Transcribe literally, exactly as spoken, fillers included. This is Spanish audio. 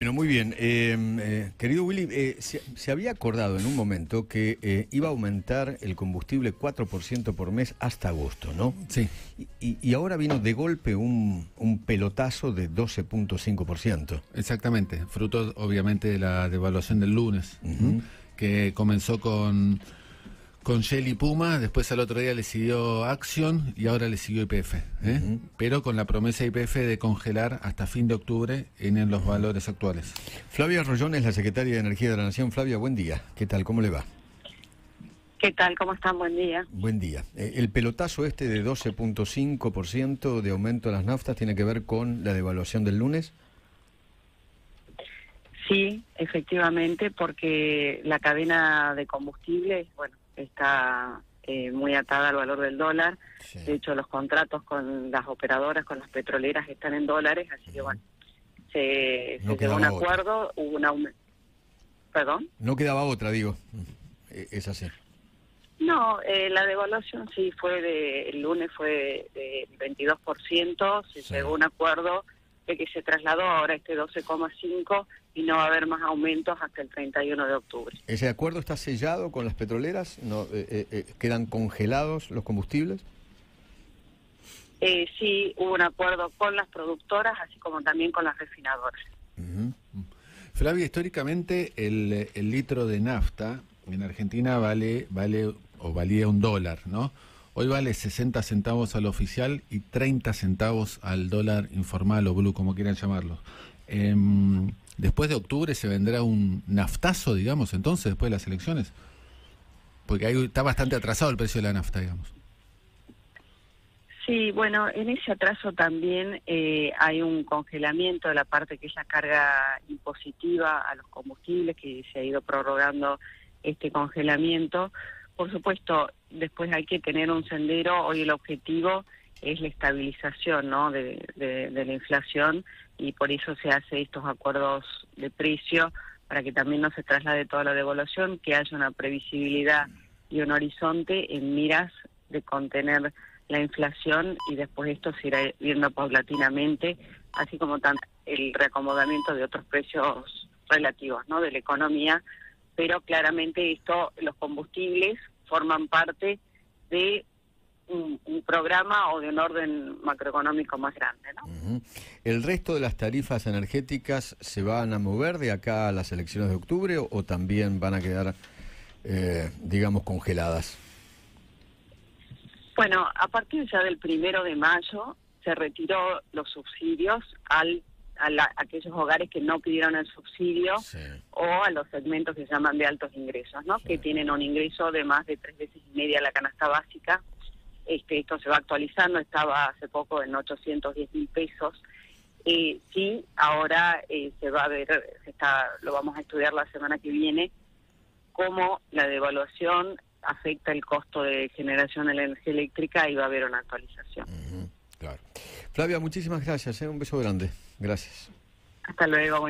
Bueno, muy bien. Eh, eh, querido Willy, eh, se, se había acordado en un momento que eh, iba a aumentar el combustible cuatro por ciento por mes hasta agosto, ¿no? Sí. Y, y ahora vino de golpe un, un pelotazo de doce punto cinco por ciento. Exactamente. Fruto, obviamente, de la devaluación del lunes, uh-huh. que comenzó con, con Shell y Puma, después al otro día le siguió Acción y ahora le siguió I P F, ¿eh? Uh-huh. Pero con la promesa de I P F de congelar hasta fin de octubre en los valores actuales. Flavia Rollón es la secretaria de Energía de la Nación. Flavia, buen día. ¿Qué tal? ¿Cómo le va? ¿Qué tal? ¿Cómo están? Buen día. Buen día. Eh, el pelotazo este de doce punto cinco por ciento de aumento de las naftas tiene que ver con la devaluación del lunes. Sí, efectivamente, porque la cadena de combustible, bueno, está eh, muy atada al valor del dólar. Sí. De hecho, los contratos con las operadoras, con las petroleras, están en dólares, así que, bueno, se, no se llegó a un acuerdo, otra. Hubo un aumento. ¿Perdón? No quedaba otra, digo. Es así. No, eh, la devaluación sí fue de, el lunes fue del veintidós por ciento, se sí. llegó a un acuerdo de que se trasladó ahora este doce coma cinco por ciento y no va a haber más aumentos hasta el treinta y uno de octubre. ¿Ese acuerdo está sellado con las petroleras? ¿No, eh, eh, ¿Quedan congelados los combustibles? Eh, sí, hubo un acuerdo con las productoras, así como también con las refinadoras. Uh-huh. Flavia, históricamente el, el litro de nafta en Argentina vale vale o valía un dólar, ¿no? Hoy vale sesenta centavos al oficial y treinta centavos al dólar informal o blue, como quieran llamarlo. Eh, después de octubre se vendrá un naftazo, digamos, entonces, después de las elecciones. Porque ahí está bastante atrasado el precio de la nafta, digamos. Sí, bueno, en ese atraso también eh, hay un congelamiento de la parte que es la carga impositiva a los combustibles, que se ha ido prorrogando este congelamiento. Por supuesto, después hay que tener un sendero. Hoy el objetivo es la estabilización, ¿no?, de, de, de la inflación, y por eso se hace estos acuerdos de precio, para que también no se traslade toda la devaluación, que haya una previsibilidad y un horizonte en miras de contener la inflación, y después esto se irá viendo paulatinamente, así como el reacomodamiento de otros precios relativos, ¿no?, de la economía. Pero claramente esto, los combustibles forman parte de un, un programa o de un orden macroeconómico más grande, ¿no? Uh-huh. ¿El resto de las tarifas energéticas se van a mover de acá a las elecciones de octubre o, o también van a quedar, eh, digamos, congeladas? Bueno, a partir ya del primero de mayo se retiró los subsidios al A, la, a aquellos hogares que no pidieron el subsidio, sí. o a los segmentos que se llaman de altos ingresos, ¿no? Sí. Que tienen un ingreso de más de tres veces y media la canasta básica. Este, esto se va actualizando, estaba hace poco en ochocientos diez mil pesos. Eh, sí, ahora eh, se va a ver, se está, lo vamos a estudiar la semana que viene, cómo la devaluación afecta el costo de generación de la energía eléctrica, y va a haber una actualización. Uh-huh. Claro. Flavia, muchísimas gracias, ¿eh? Un beso grande. Gracias. Hasta luego.